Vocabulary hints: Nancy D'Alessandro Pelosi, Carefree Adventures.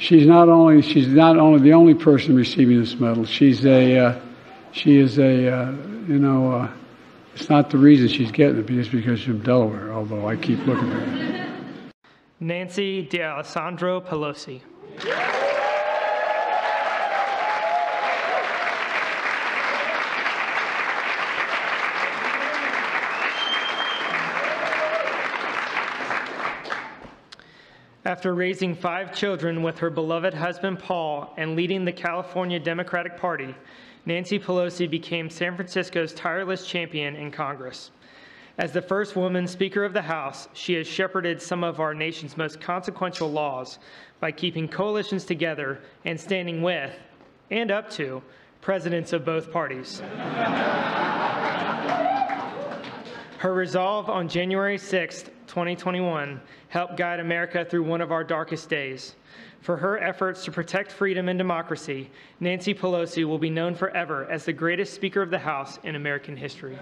She's not only the only person receiving this medal. She is it's not the reason she's getting it, but it's because she's from Delaware, although I keep looking at her. Nancy D'Alessandro Pelosi. After raising 5 children with her beloved husband, Paul, and leading the California Democratic Party, Nancy Pelosi became San Francisco's tireless champion in Congress. As the first woman Speaker of the House, she has shepherded some of our nation's most consequential laws by keeping coalitions together and standing with, and up to, presidents of both parties. Her resolve on January 6, 2021, helped guide America through one of our darkest days. For her efforts to protect freedom and democracy, Nancy Pelosi will be known forever as the greatest Speaker of the House in American history.